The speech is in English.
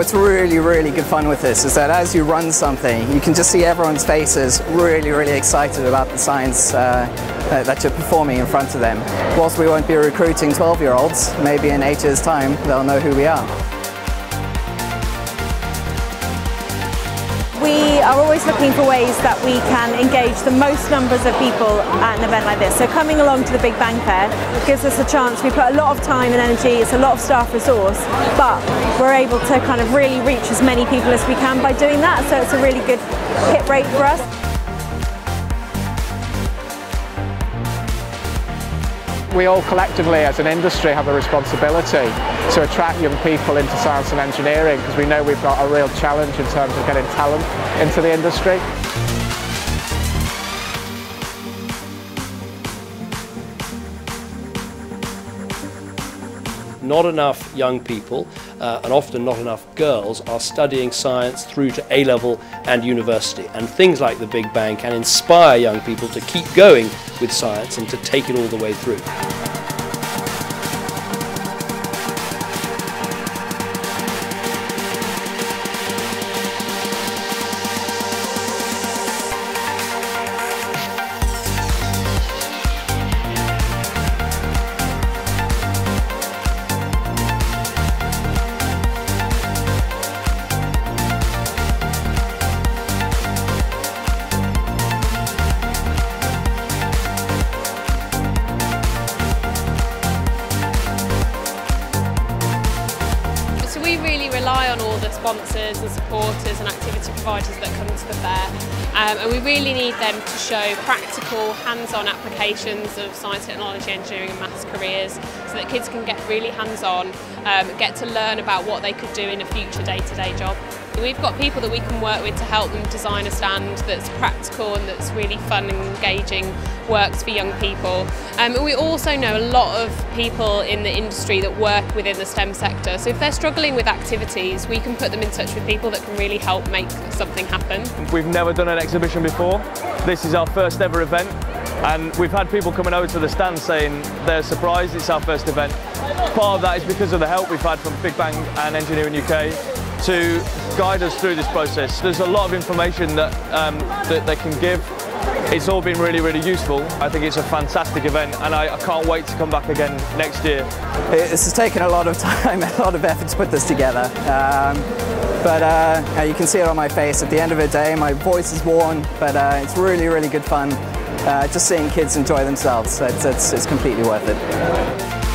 what's really good fun with this is that as you run something, you can just see everyone's faces really excited about the science that you're performing in front of them. Whilst we won't be recruiting 12-year-olds, maybe in 8 years' time they'll know who we are. We are always looking for ways that we can engage the most numbers of people at an event like this. So coming along to the Big Bang Fair gives us a chance. We put a lot of time and energy, it's a lot of staff resource, but we're able to kind of really reach as many people as we can by doing that. So it's a really good hit rate for us. We all collectively as an industry have a responsibility to attract young people into science and engineering, because we know we've got a real challenge in terms of getting talent into the industry. Not enough young people, and often not enough girls, are studying science through to A-level and university. And things like the Big Bang can inspire young people to keep going with science and to take it all the way through. We really rely on all the sponsors and supporters and activity providers that come to the fair, and we really need them to show practical, hands-on applications of science, technology, engineering and maths careers, so that kids can get really hands-on, get to learn about what they could do in a future day-to-day job. We've got people that we can work with to help them design a stand that's practical and that's really fun and engaging, works for young people. And we also know a lot of people in the industry that work within the STEM sector, so if they're struggling with activities, we can put them in touch with people that can really help make something happen. We've never done an exhibition before. This is our first ever event, and we've had people coming over to the stand saying they're surprised it's our first event. Part of that is because of the help we've had from Big Bang and Engineering UK to guide us through this process. There's a lot of information that, that they can give. It's all been really useful. I think it's a fantastic event, and I can't wait to come back again next year. This has taken a lot of time, a lot of effort to put this together. But you can see it on my face. At the end of the day, my voice is worn, but it's really good fun. Just seeing kids enjoy themselves, it's completely worth it.